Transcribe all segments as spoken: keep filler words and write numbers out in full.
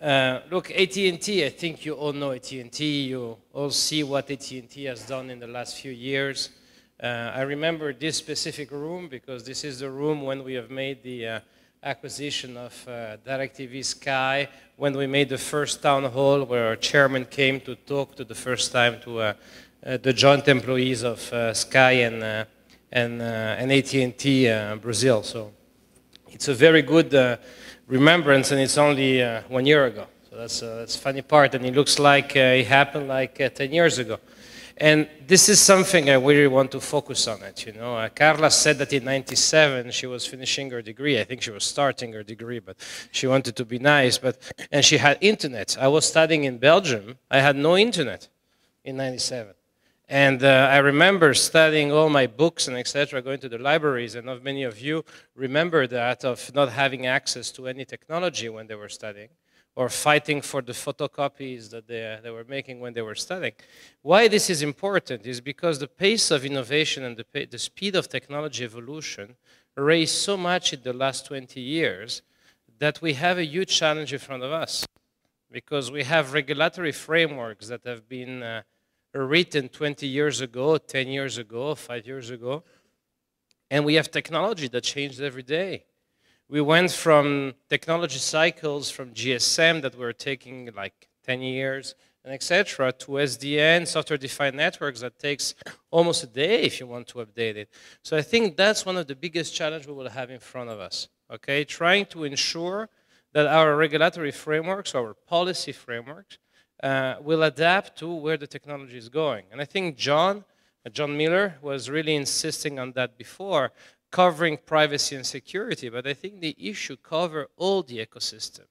Uh, look, A T and T, I think you all know A T and T. You all see what A T and T has done in the last few years. Uh, I remember this specific room because this is the room when we have made the uh, acquisition of uh, DirecTV Sky, when we made the first town hall where our chairman came to talk to the first time to uh, uh, the joint employees of uh, Sky and, uh, and, uh, and A T and T uh, Brazil. So it's a very good uh, remembrance, and it's only uh, one year ago. So that's uh, that's a funny part, and it looks like uh, it happened like uh, ten years ago. And this is something I really want to focus on it, you know. Uh, Carla said that in ninety-seven she was finishing her degree. I think she was starting her degree, but she wanted to be nice. But, and she had internet. I was studying in Belgium. I had no internet in ninety-seven. And uh, I remember studying all my books and et cetera, going to the libraries, and not many of you remember that, of not having access to any technology when they were studying, or fighting for the photocopies that they, they were making when they were studying. Why this is important is because the pace of innovation and the, the speed of technology evolution raised so much in the last twenty years that we have a huge challenge in front of us, because we have regulatory frameworks that have been uh, written twenty years ago, ten years ago, five years ago. And we have technology that changes every day. We went from technology cycles from G S M that were taking like ten years and et cetera to S D N, software-defined networks, that takes almost a day if you want to update it. So I think that's one of the biggest challenges we will have in front of us, okay? Trying to ensure that our regulatory frameworks, our policy frameworks, Uh, will adapt to where the technology is going. And I think John, uh, John Miller was really insisting on that before, covering privacy and security, but I think the issue covers all the ecosystem.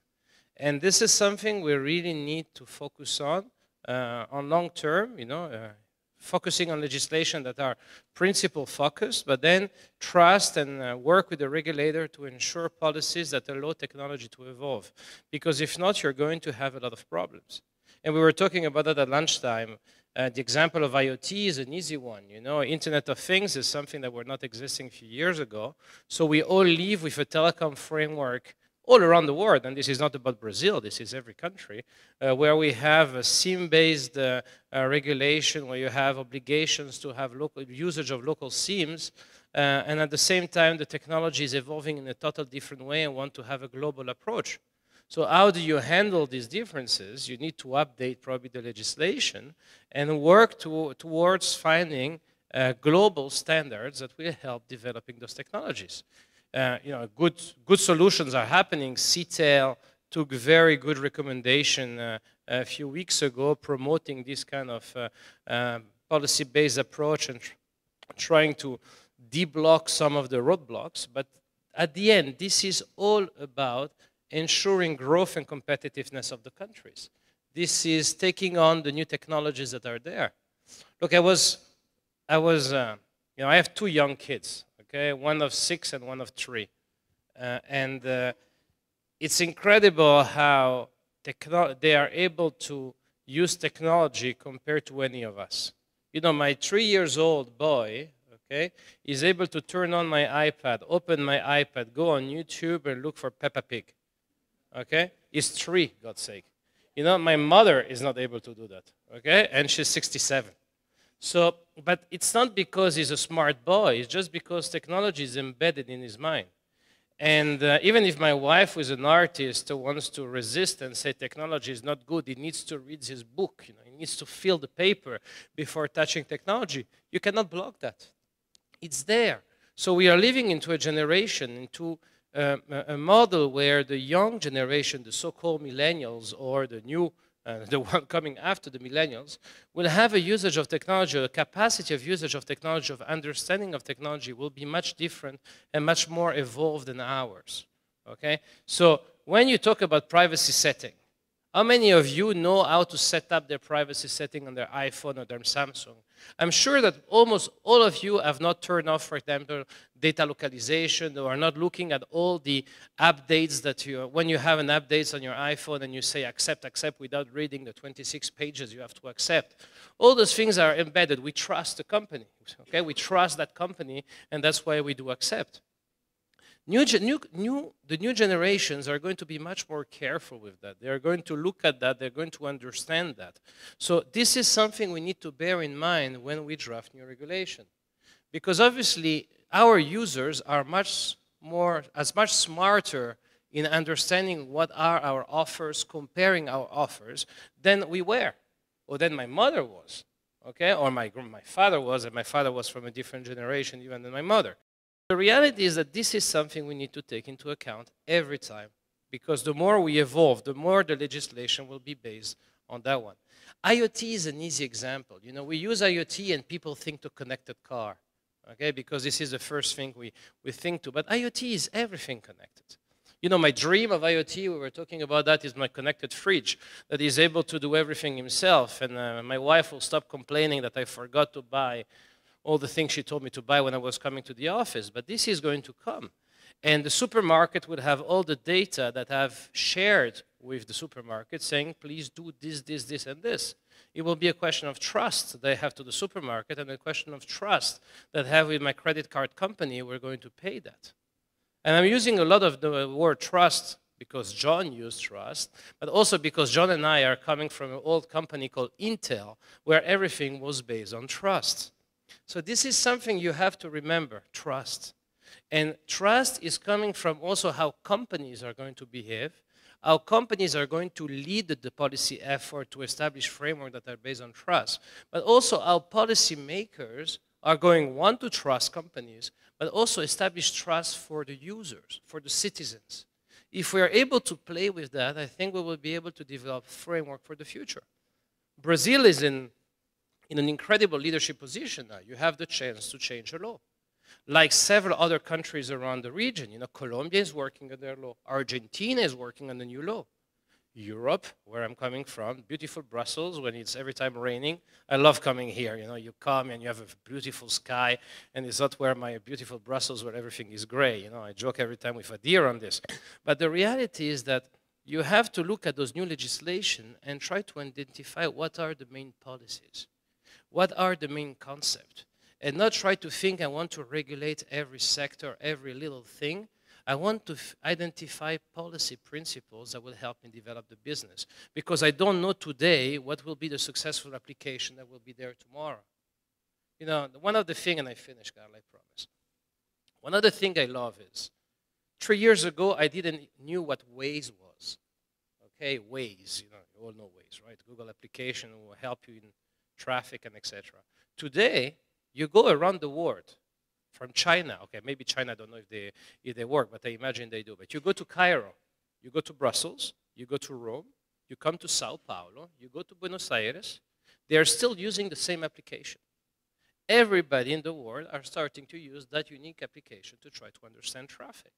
And this is something we really need to focus on, uh, on long term, you know, uh, focusing on legislation that are principle focused, but then trust and uh, work with the regulator to ensure policies that allow technology to evolve. Because if not, you're going to have a lot of problems. And we were talking about that at lunchtime. Uh, the example of IoT is an easy one. You know, Internet of Things is something that were not existing a few years ago. So we all live with a telecom framework all around the world. And this is not about Brazil. This is every country uh, where we have a SIM-based uh, uh, regulation, where you have obligations to have local usage of local SIMs. Uh, and at the same time, the technology is evolving in a total different way and want to have a global approach. So how do you handle these differences? You need to update probably the legislation and work to, towards finding uh, global standards that will help developing those technologies. Uh, you know, good, good solutions are happening. C TEL took very good recommendation uh, a few weeks ago, promoting this kind of uh, uh, policy-based approach and tr trying to de-block some of the roadblocks. But at the end, this is all about ensuring growth and competitiveness of the countries. This is taking on the new technologies that are there. Look, I was, I was, uh, you know, I have two young kids, okay? One of six and one of three. Uh, and uh, it's incredible how they are able to use technology compared to any of us. You know, my three years old boy, okay, is able to turn on my iPad, open my iPad, go on YouTube and look for Peppa Pig. Okay, is three, God's sake. You know, my mother is not able to do that, okay? And she's sixty-seven. So, but it's not because he's a smart boy, it's just because technology is embedded in his mind. And uh, even if my wife, who is an artist, wants to resist and say technology is not good, he needs to read his book, you know, he needs to fill the paper before touching technology, you cannot block that. It's there. So we are living into a generation, into Uh, a model where the young generation, the so-called millennials, or the new, uh, the one coming after the millennials, will have a usage of technology, a capacity of usage of technology, of understanding of technology will be much different and much more evolved than ours, okay? So when you talk about privacy setting, how many of you know how to set up their privacy setting on their iPhone or their Samsung? I'm sure that almost all of you have not turned off, for example, data localization, or are not looking at all the updates that you, when you have an update on your iPhone and you say accept, accept without reading the twenty-six pages you have to accept. All those things are embedded. We trust the company, okay? We trust that company, and that's why we do accept. New, new, new, the new generations are going to be much more careful with that. They are going to look at that. They're going to understand that. So this is something we need to bear in mind when we draft new regulation. Because obviously, our users are much more, as much smarter in understanding what are our offers, comparing our offers, than we were, or than my mother was, okay? Or my, my father was, and my father was from a different generation even than my mother. The reality is that this is something we need to take into account every time, because the more we evolve, the more the legislation will be based on that one. IoT is an easy example. You know, we use IoT and people think to connected car, okay? Because this is the first thing we, we think to. But IoT is everything connected. You know, my dream of IoT, we were talking about that, is my connected fridge that is able to do everything himself. And uh, my wife will stop complaining that I forgot to buy all the things she told me to buy when I was coming to the office, but this is going to come. And the supermarket would have all the data that I've shared with the supermarket saying, please do this, this, this, and this. It will be a question of trust that I have to the supermarket and a question of trust that I have with my credit card company. We're going to pay that. And I'm using a lot of the word trust because John used trust, but also because John and I are coming from an old company called Intel, where everything was based on trust. So this is something you have to remember, trust. And trust is coming from also how companies are going to behave, how companies are going to lead the policy effort to establish frameworks that are based on trust, but also how policymakers are going, one, to trust companies, but also establish trust for the users, for the citizens. If we are able to play with that, I think we will be able to develop a framework for the future. Brazil is in in an incredible leadership position now. You have the chance to change a law. Like several other countries around the region, you know, Colombia is working on their law. Argentina is working on the new law. Europe, where I'm coming from, beautiful Brussels, when it's every time raining. I love coming here, you know, you come and you have a beautiful sky, and it's not where my beautiful Brussels, where everything is gray. You know, I joke every time with Adir on this. But the reality is that you have to look at those new legislation and try to identify what are the main policies. What are the main concepts? And not try to think I want to regulate every sector, every little thing. I want to identify policy principles that will help me develop the business. Because I don't know today what will be the successful application that will be there tomorrow. You know, one of the things, and I finish, Carl, I promise. One other thing I love is, three years ago, I didn't knew what Waze was. Okay, Waze, you know, you all know Waze, right? Google application will help you in traffic and et cetera. Today, you go around the world, from China. Okay, maybe China, I don't know if they, if they work, but I imagine they do. But you go to Cairo, you go to Brussels, you go to Rome, you come to Sao Paulo, you go to Buenos Aires. They are still using the same application. Everybody in the world are starting to use that unique application to try to understand traffic.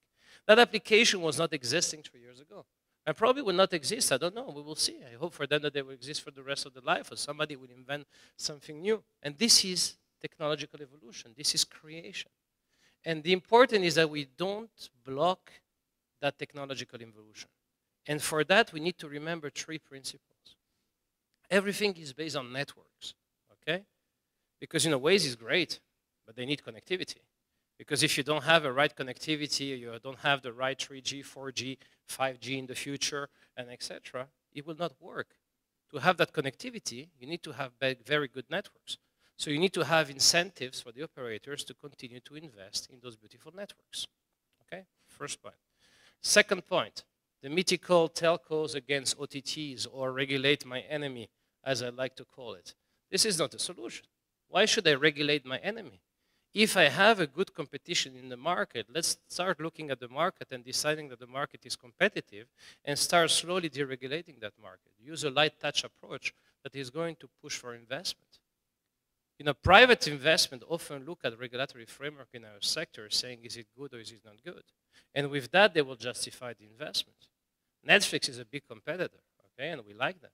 That application was not existing three years ago. And probably will not exist, I don't know, we will see. I hope for them that they will exist for the rest of their life, or somebody will invent something new. And this is technological evolution, this is creation. And the important is that we don't block that technological evolution. And for that, we need to remember three principles. Everything is based on networks, okay? Because, you know, Waze is great, but they need connectivity. Because if you don't have a right connectivity, you don't have the right three G, four G, five G in the future, and et cetera, it will not work. To have that connectivity, you need to have very good networks. So you need to have incentives for the operators to continue to invest in those beautiful networks. Okay, first point. Second point, the mythical telcos against O T Ts, or regulate my enemy, as I like to call it. This is not the solution. Why should I regulate my enemy? If I have a good competition in the market, let's start looking at the market and deciding that the market is competitive and start slowly deregulating that market. Use a light touch approach that is going to push for investment. You know, private investment often look at regulatory framework in our sector saying, is it good or is it not good? And with that, they will justify the investment. Netflix is a big competitor, okay, and we like them.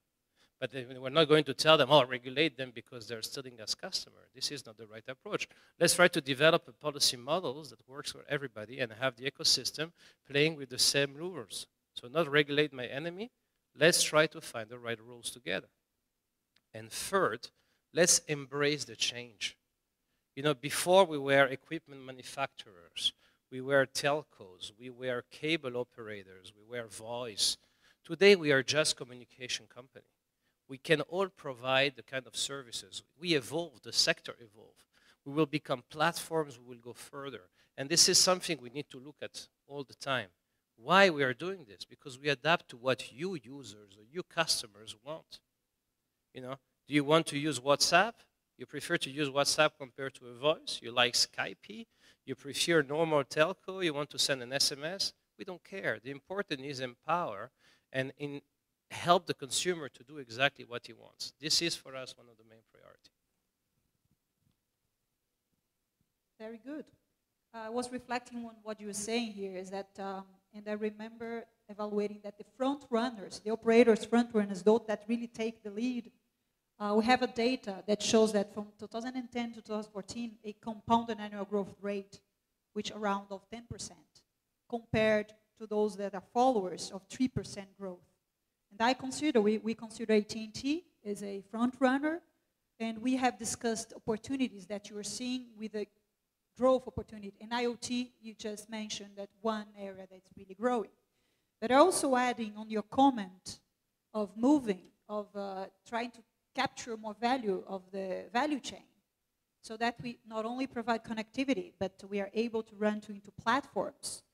But we're not going to tell them, oh, regulate them because they're stealing us customers. This is not the right approach. Let's try to develop a policy model that works for everybody and have the ecosystem playing with the same rules. So not regulate my enemy. Let's try to find the right rules together. And third, let's embrace the change. You know, before we were equipment manufacturers. We were telcos, we were cable operators, we were voice. Today we are just communication company. We can all provide the kind of services. We evolve, the sector evolve. We will become platforms, we will go further. And this is something we need to look at all the time. Why we are doing this? Because we adapt to what you users or you customers want. You know, do you want to use WhatsApp? You prefer to use WhatsApp compared to a voice? You like Skype? You prefer normal telco? You want to send an S M S? We don't care. The important is empower and in help the consumer to do exactly what he wants. This is for us one of the main priorities. Very good. Uh, I was reflecting on what you were saying here is that, um, and I remember evaluating that the front runners, the operators, front runners, those that really take the lead, uh, we have a data that shows that from two thousand ten to two thousand fourteen, a compounded annual growth rate, which around of ten percent, compared to those that are followers of three percent growth. And I consider, we, we consider A T and T as a front runner, and we have discussed opportunities that you are seeing with the growth opportunity. And IoT, you just mentioned that one area that's really growing. But also adding on your comment of moving, of uh, trying to capture more value of the value chain, so that we not only provide connectivity, but we are able to run to, into platforms.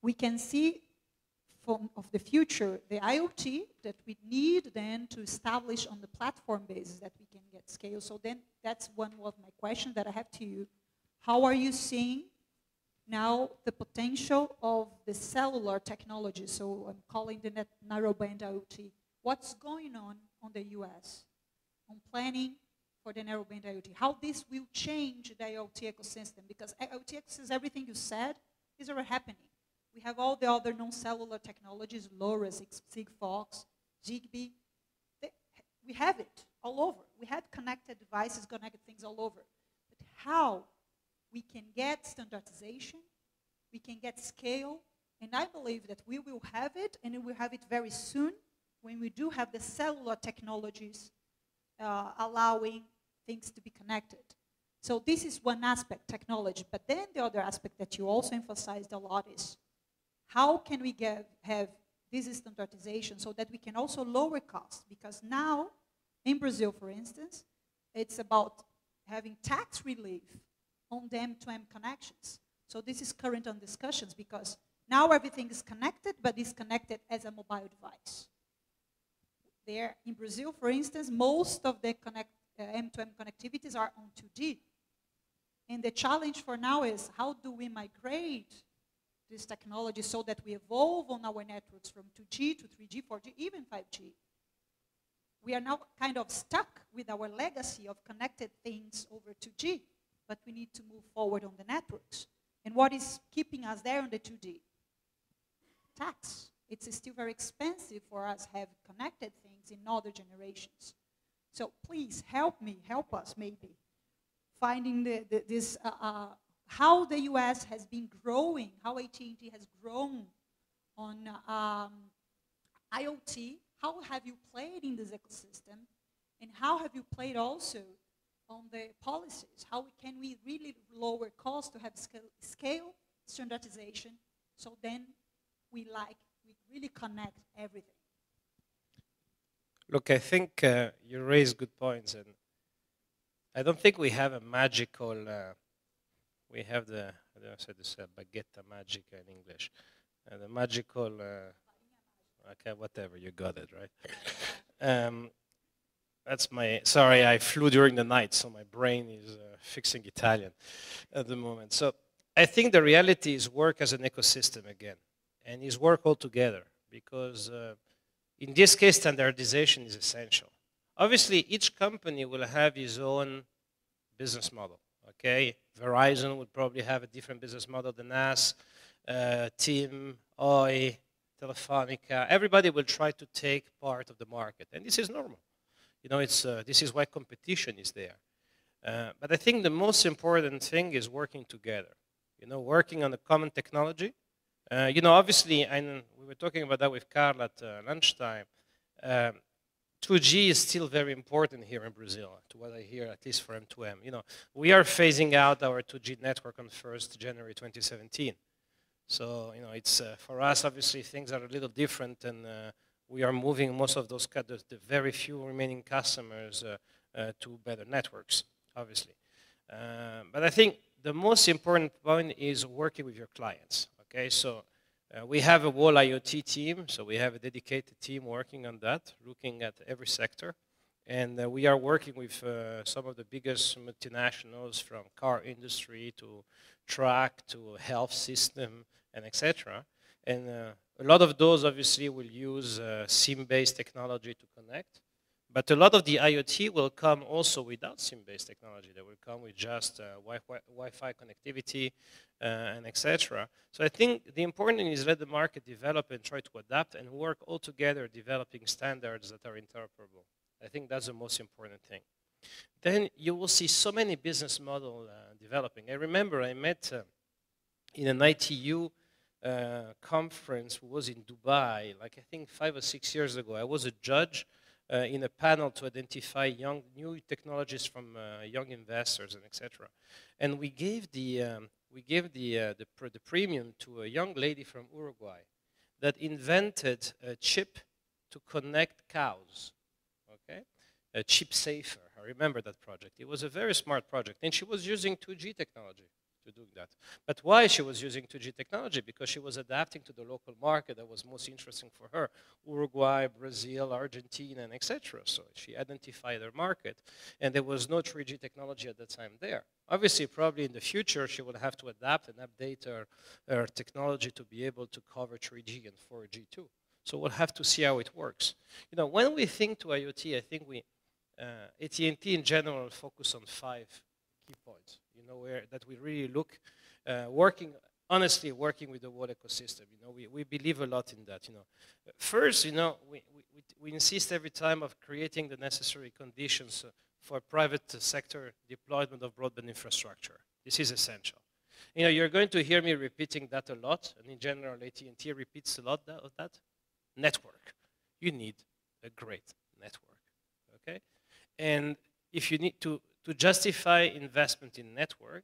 We can see of the future, the IoT that we need then to establish on the platform basis that we can get scale. So then that's one of my questions that I have to you. How are you seeing now the potential of the cellular technology? So I'm calling the net narrowband IoT. What's going on on the U S on planning for the narrowband IoT? How this will change the IoT ecosystem? Because IoT ecosystem, everything you said is already happening. We have all the other non-cellular technologies, LoRa, Sigfox, Zigbee. They, we have it all over. We have connected devices, connected things all over. But how we can get standardization, we can get scale, and I believe that we will have it, and we will have it very soon when we do have the cellular technologies uh, allowing things to be connected. So this is one aspect, technology. But then the other aspect that you also emphasized a lot is how can we get, have this standardization so that we can also lower costs? Because now, in Brazil, for instance, it's about having tax relief on the M two M connections. So this is current on discussions because now everything is connected, but it's connected as a mobile device. There, in Brazil, for instance, most of the connect, uh, M two M connectivities are on two G. And the challenge for now is how do we migrate this technology so that we evolve on our networks from two G to three G, four G, even five G. We are now kind of stuck with our legacy of connected things over two G, but we need to move forward on the networks. And what is keeping us there on the two G? Tax. It's still very expensive for us to have connected things in other generations. So please help me, help us maybe, finding the, the, this uh, uh, how the U S has been growing, how A T and T has grown on um, IoT, how have you played in this ecosystem, and how have you played also on the policies? How can we really lower costs to have scale, scale standardization, so then we like, we really connect everything? Look, I think uh, you raise good points, and I don't think we have a magical uh, we have the, I don't know how to say baguette magica in English, uh, the magical, uh, okay, whatever, you got it, right? um, that's my, sorry, I flew during the night, so my brain is uh, fixing Italian at the moment. So I think the reality is work as an ecosystem again, and is work all together, because uh, in this case, standardization is essential. Obviously, each company will have his own business model. Okay, Verizon would probably have a different business model than us, uh, Tim, Oi, Telefonica. Everybody will try to take part of the market, and this is normal. You know, it's, uh, this is why competition is there. Uh, but I think the most important thing is working together, you know, working on a common technology. Uh, you know, obviously, and we were talking about that with Carl at uh, lunchtime, um, two G is still very important here in Brazil, to what I hear, at least for M two M. You know, we are phasing out our two G network on first of January twenty seventeen. So, you know, it's uh, for us, obviously, things are a little different, and uh, we are moving most of those, the, the very few remaining customers uh, uh, to better networks, obviously. Uh, but I think the most important point is working with your clients, okay? So uh, we have a whole IoT team, so we have a dedicated team working on that, looking at every sector. And uh, we are working with uh, some of the biggest multinationals, from car industry to truck to health system, and et cetera. And uh, a lot of those obviously will use uh, SIM-based technology to connect. But a lot of the IoT will come also without SIM-based technology. They will come with just uh, Wi-Fi, Wi-Fi connectivity uh, and et cetera. So I think the important thing is let the market develop and try to adapt and work all together developing standards that are interoperable. I think that's the most important thing. Then you will see so many business models uh, developing. I remember I met uh, in an I T U uh, conference, who was in Dubai, like I think five or six years ago. I was a judge uh, in a panel to identify young, new technologies from uh, young investors and et cetera. And we gave the um, we gave the uh, the, pr the premium to a young lady from Uruguay that invented a chip to connect cows. Okay, a chip safer. I remember that project. It was a very smart project, and she was using two G technology to do that. But why she was using two G technology? Because she was adapting to the local market that was most interesting for her. Uruguay, Brazil, Argentina, and et cetera. So she identified her market, and there was no three G technology at that time there. Obviously, probably in the future, she would have to adapt and update her, her technology to be able to cover three G and four G too. So we'll have to see how it works. You know, when we think to IoT, I think we, uh, A T and T in general, focus on five key points. You know, where that we really look, uh, working honestly, working with the whole ecosystem. You know, we we believe a lot in that. You know, first, you know, we we we insist every time of creating the necessary conditions for private sector deployment of broadband infrastructure. This is essential. You know, you're going to hear me repeating that a lot, and in general, A T and T repeats a lot of that. Network. You need a great network, okay? And if you need to, to justify investment in network,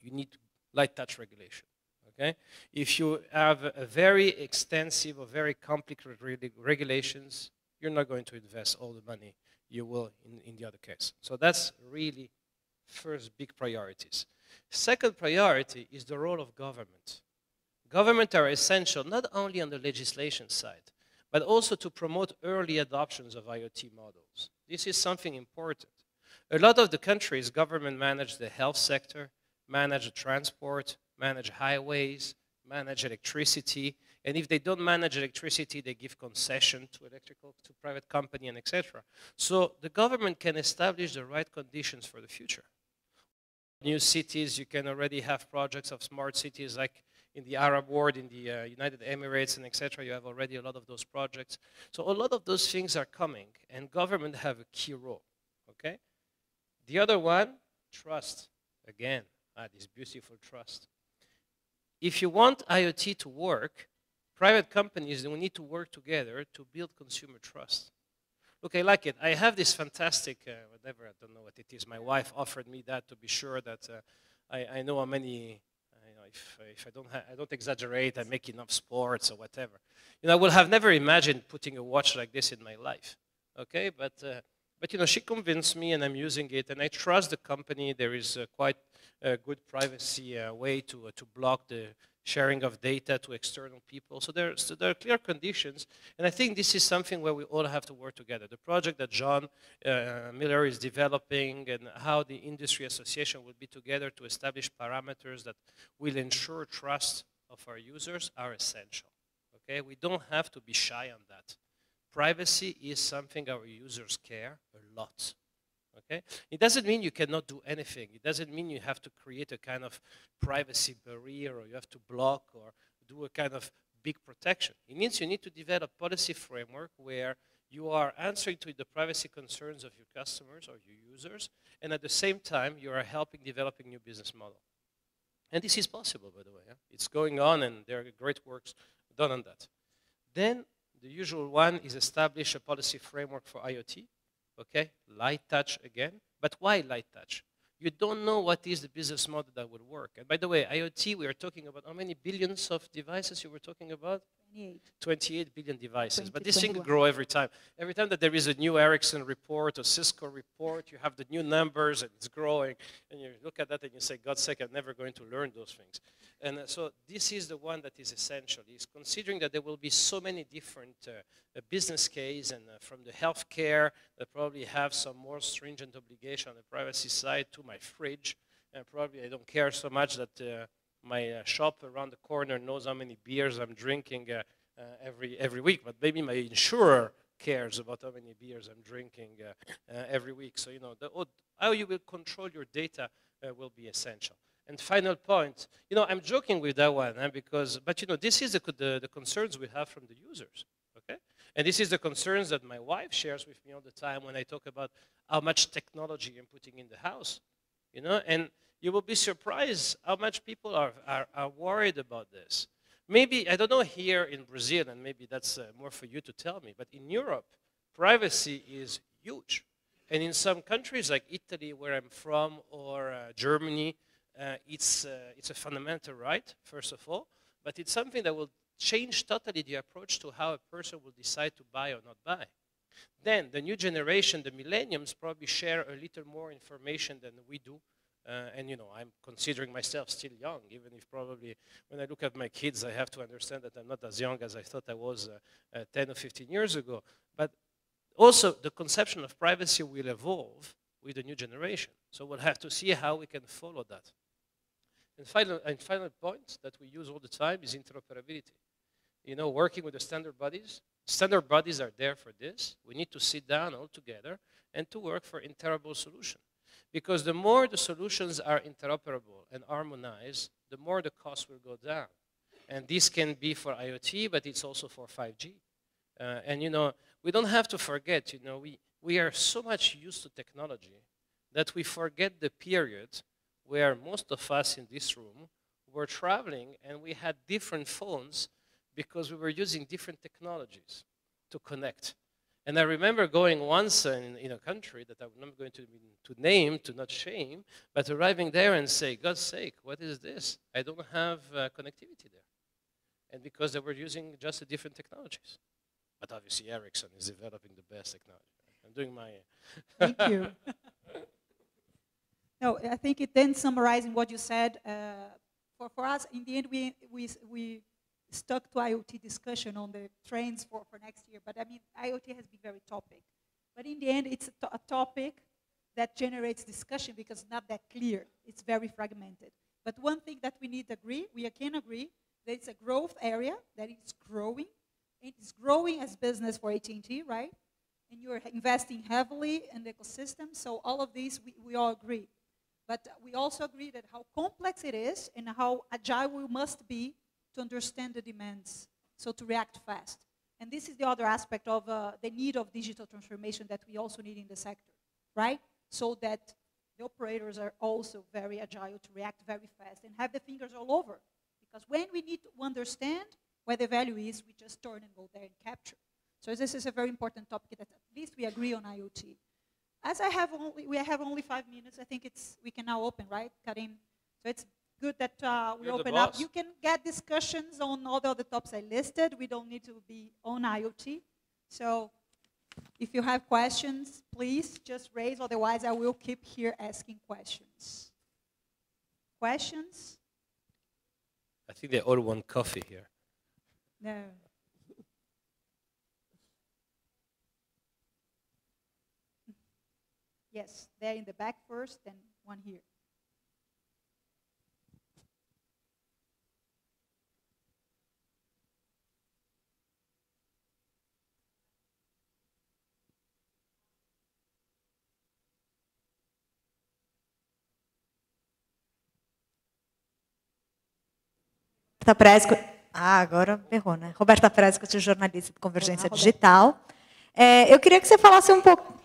you need light touch regulation, okay? If you have a very extensive or very complicated reg regulations, you're not going to invest all the money you will in, in the other case. So that's really first big priorities. Second priority is the role of government. Governments are essential not only on the legislation side, but also to promote early adoptions of IoT models. This is something important. A lot of the countries, government manage the health sector, manage transport, manage highways, manage electricity, and if they don't manage electricity, they give concession to electrical, to private company, and et cetera. So the government can establish the right conditions for the future. New cities, you can already have projects of smart cities like in the Arab world, in the uh, United Emirates, and et cetera, you have already a lot of those projects. So a lot of those things are coming, and government have a key role, okay? The other one, trust, again, ah, this beautiful trust. If you want IoT to work, private companies, they will need to work together to build consumer trust. Look, I like it. I have this fantastic, uh, whatever, I don't know what it is, my wife offered me that to be sure that uh, I, I know how many. If, if I don't, ha I don't exaggerate, I make enough sports or whatever. You know, I would have never imagined putting a watch like this in my life. Okay, but uh, but you know, she convinced me, and I'm using it, and I trust the company. There is a quite a good privacy uh, way to uh, to block the sharing of data to external people. So there, so there are clear conditions, and I think this is something where we all have to work together. The project that John uh, Miller is developing and how the industry association will be together to establish parameters that will ensure trust of our users are essential. Okay, we don't have to be shy on that. Privacy is something our users care a lot. Okay? It doesn't mean you cannot do anything. It doesn't mean you have to create a kind of privacy barrier or you have to block or do a kind of big protection. It means you need to develop a policy framework where you are answering to the privacy concerns of your customers or your users, and at the same time, you are helping developing new business model. And this is possible, by the way. Huh? It's going on, and there are great works done on that. Then The usual one is establish a policy framework for IoT, okay? Light touch again. But why light touch? You don't know what is the business model that would work. And by the way, IoT, we are talking about how many billions of devices you were talking about? twenty-eight billion devices. But this thing grows every time. Every time that there is a new Ericsson report or Cisco report, you have the new numbers and it's growing. And you look at that and you say, God's sake, I'm never going to learn those things. And so this is the one that is essential. It's considering that there will be so many different uh, business cases, and uh, from the healthcare that probably have some more stringent obligation on the privacy side to my fridge. And probably I don't care so much that uh, my uh, shop around the corner knows how many beers I'm drinking uh, uh, every every week, but maybe my insurer cares about how many beers I'm drinking uh, uh, every week. So you know the, how you will control your data uh, will be essential. And final point, you know, I'm joking with that one eh, because, but you know, this is the, the the concerns we have from the users, okay? And this is the concerns that my wife shares with me all the time when I talk about how much technology I'm putting in the house, you know, and. You will be surprised how much people are, are, are worried about this. Maybe, I don't know here in Brazil, and maybe that's uh, more for you to tell me, but in Europe, privacy is huge. And in some countries like Italy, where I'm from, or uh, Germany, uh, it's, uh, it's a fundamental right, first of all, but it's something that will change totally the approach to how a person will decide to buy or not buy. Then the new generation, the millennials, probably share a little more information than we do. Uh, and, you know, I'm considering myself still young, even if probably when I look at my kids, I have to understand that I'm not as young as I thought I was uh, uh, ten or fifteen years ago. But also, the conception of privacy will evolve with the new generation. So we'll have to see how we can follow that. And final, and final point that we use all the time is interoperability. You know, working with the standard bodies. Standard bodies are there for this. We need to sit down all together and to work for interoperable solutions. Because the more the solutions are interoperable and harmonized, the more the cost will go down. And this can be for IoT, but it's also for five G. Uh, and, you know, we don't have to forget, you know, we, we are so much used to technology that we forget the period where most of us in this room were traveling and we had different phones because we were using different technologies to connect. And I remember going once in, in a country that I'm not going to, to name, to not shame, but arriving there and say, God's sake, what is this? I don't have uh, connectivity there. And because they were using just the different technologies. But obviously Ericsson is developing the best technology. I'm doing my... Thank you. No, I think it then summarizing what you said. Uh, for, for us, in the end, we, we, we stuck to IoT discussion on the trends for, for next year, but I mean, IoT has been very topic. But in the end, it's a, to a topic that generates discussion because it's not that clear. It's very fragmented. But one thing that we need to agree, we can agree, that it's a growth area, that it's growing. It's growing as business for A T and T, right? And you're investing heavily in the ecosystem, so all of these, we, we all agree. But we also agree that how complex it is and how agile we must be to understand the demands, so to react fast. And this is the other aspect of uh, the need of digital transformation that we also need in the sector, right? So that the operators are also very agile to react very fast and have the fingers all over. Because when we need to understand where the value is, we just turn and go there and capture. So this is a very important topic that at least we agree on IoT. As I have only, we have only five minutes, I think it's, we can now open, right, Karim? So it's good that uh, we You're open up. You can get discussions on all the other topics I listed. We don't need to be on IoT. So if you have questions, please just raise. Otherwise, I will keep here asking questions. Questions? I think they all want coffee here. No. Yes, they're in the back first, then one here. Roberta Presco, ah, agora errou, né? Roberta Presco, jornalista do Convergência Digital. É, eu queria que você falasse um pouco.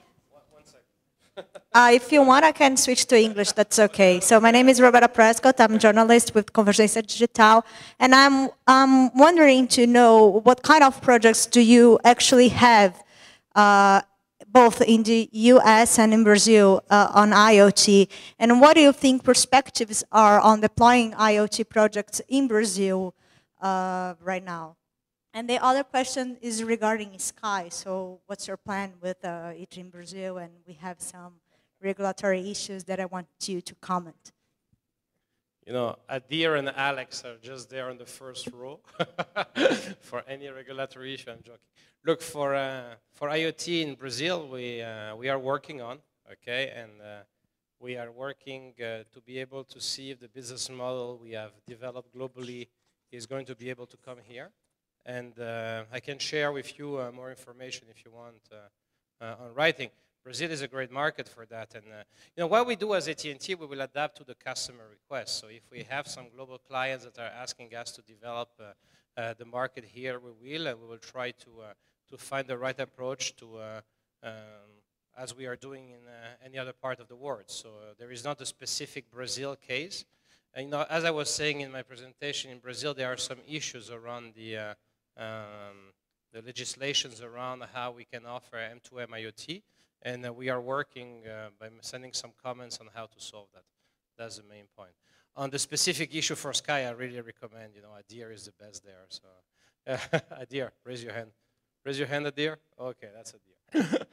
Uh, if you want, I can switch to English. That's okay. So my name is Roberta Prescott. I'm a journalist with Convergência Digital. And I'm, I'm wondering to know what kind of projects do you actually have uh, both in the U S and in Brazil uh, on IoT? And what do you think perspectives are on deploying IoT projects in Brazil uh, right now? And the other question is regarding Sky. So what's your plan with uh, it in Brazil? And we have some regulatory issues that I want you to comment. You know, Adir and Alex are just there on the first row for any regulatory issue. I'm joking. Look, for uh, for IoT in Brazil, we uh, we are working on, okay, and uh, we are working uh, to be able to see if the business model we have developed globally is going to be able to come here. And uh, I can share with you uh, more information if you want uh, uh, on writing. Brazil is a great market for that. And uh, you know, what we do as A T and T, we will adapt to the customer requests. So if we have some global clients that are asking us to develop uh, uh, the market here, we will. And we will try to uh, to find the right approach to uh, um, as we are doing in uh, any other part of the world. So uh, there is not a specific Brazil case. And you know, as I was saying in my presentation, in Brazil there are some issues around the. Uh, Um, the legislations around how we can offer M two M IoT, and uh, we are working uh, by sending some comments on how to solve that. That's the main point. On the specific issue for Sky, I really recommend, you know, Adir is the best there. So, uh, Adir, raise your hand. Raise your hand, Adir. Okay, that's Adir.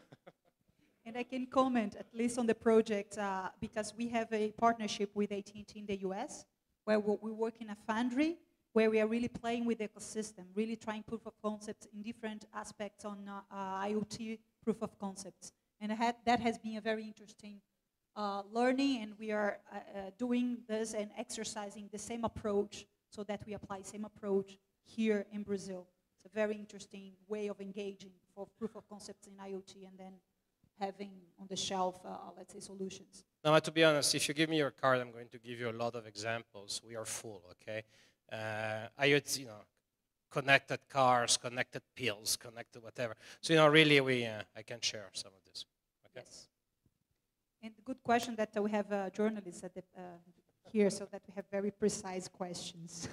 And I can comment at least on the project uh, because we have a partnership with A T and T in the U S where we work in a foundry, where we are really playing with the ecosystem, really trying proof of concepts in different aspects on uh, uh, IoT proof of concepts. And I had, that has been a very interesting uh, learning, and we are uh, uh, doing this and exercising the same approach so that we apply the same approach here in Brazil. It's a very interesting way of engaging for proof of concepts in IoT and then having on the shelf, uh, let's say, solutions. Now, to be honest, if you give me your card, I'm going to give you a lot of examples. We are full, okay? Uh, IoT, you know, connected cars, connected pills, connected whatever. So, you know, really, we uh, I can share some of this. Okay. Yes. And good question that uh, we have uh, journalists at the, uh, here, so that we have very precise questions.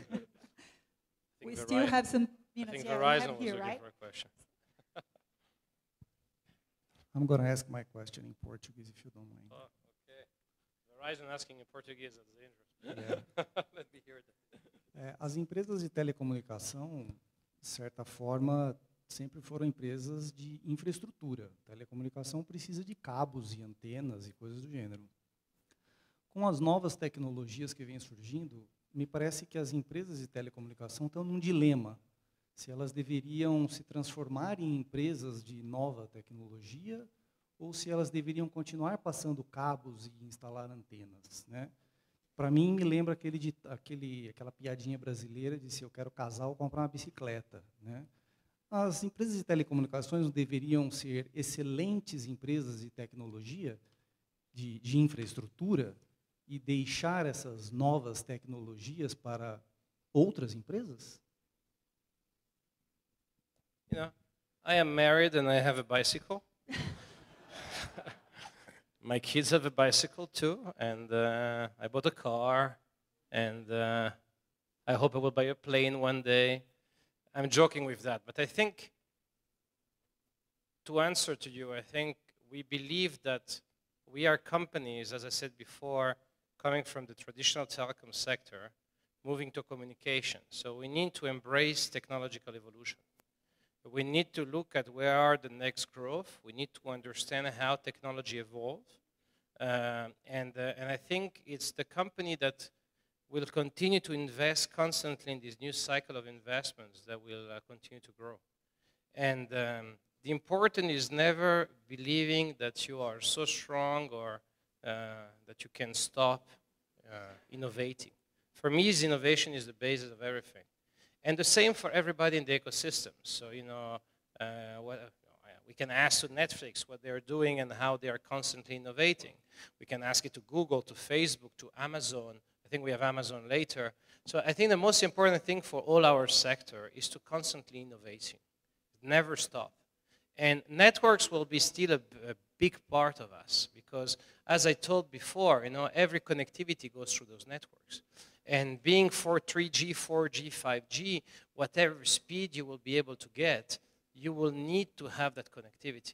We Verizon, still have some minutes. I think yeah, Verizon was here, right? For a question. I'm going to ask my question in Portuguese, if you don't mind. Oh, okay. Verizon asking in Portuguese is interesting. Yeah. Let me hear that. É, as empresas de telecomunicação, de certa forma, sempre foram empresas de infraestrutura. Telecomunicação precisa de cabos e antenas e coisas do gênero. Com as novas tecnologias que vêm surgindo, me parece que as empresas de telecomunicação estão num dilema. Se elas deveriam se transformar em empresas de nova tecnologia ou se elas deveriam continuar passando cabos e instalar antenas, né? Para mim, me lembra aquele, aquele, aquela piadinha brasileira de se eu quero casar ou comprar uma bicicleta, né? As empresas de telecomunicações deveriam ser excelentes empresas de tecnologia, de, de infraestrutura, e deixar essas novas tecnologias para outras empresas? You know, I am married and I have a bicycle. My kids have a bicycle too, and uh, I bought a car, and uh, I hope I will buy a plane one day. I'm joking with that, but I think, to answer to you, I think we believe that we are companies, as I said before, coming from the traditional telecom sector, moving to communication. So we need to embrace technological evolution. We need to look at where are the next growth. We need to understand how technology evolves. Uh, and, uh, and I think it's the company that will continue to invest constantly in this new cycle of investments that will uh, continue to grow. And um, the important is never believing that you are so strong or uh, that you can stop uh, innovating. For me, innovation is the basis of everything. And the same for everybody in the ecosystem. So, you know, uh, what, we can ask to Netflix what they're doing and how they are constantly innovating. We can ask it to Google, to Facebook, to Amazon. I think we have Amazon later. So I think the most important thing for all our sector is to constantly innovate. Never stop. And networks will be still a, a big part of us because, as I told before, you know, every connectivity goes through those networks. And being for three G, four G, five G, whatever speed you will be able to get, you will need to have that connectivity.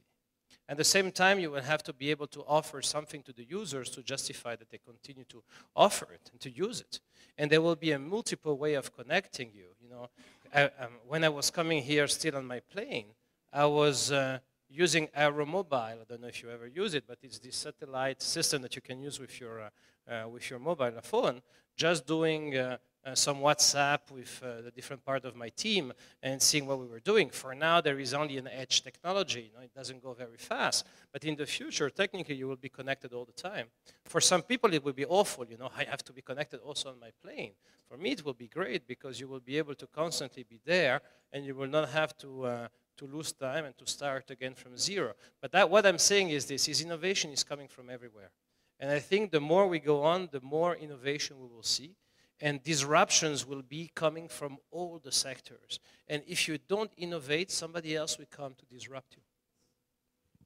At the same time, you will have to be able to offer something to the users to justify that they continue to offer it and to use it. And there will be a multiple way of connecting you. You know, I, um, when I was coming here still on my plane, I was uh, using Aero Mobile. I don't know if you ever use it, but it's this satellite system that you can use with your, uh, uh, with your mobile phone, just doing uh, Uh, some WhatsApp with uh, the different part of my team and seeing what we were doing. For now, there is only an edge technology. You know, it doesn't go very fast. But in the future, technically, you will be connected all the time. For some people, it will be awful. You know, I have to be connected also on my plane. For me, it will be great because you will be able to constantly be there and you will not have to, uh, to lose time and to start again from zero. But that, what I'm saying is this, is innovation is coming from everywhere. And I think the more we go on, the more innovation we will see. And disruptions will be coming from all the sectors. And if you don't innovate, somebody else will come to disrupt you.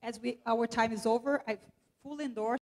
As we, our time is over, I fully endorse